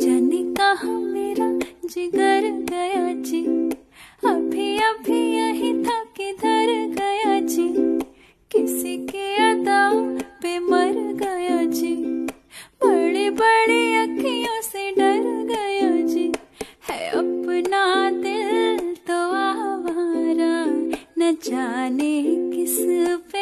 जाने कहाँ मेरा जिगर गया जी, अभी अभी यही था किधर गया जी, किसी की अदाओं पे मर गया जी, बड़ी बड़ी अखियों से डर गया जी, है अपना दिल तो आवारा न जाने किस पे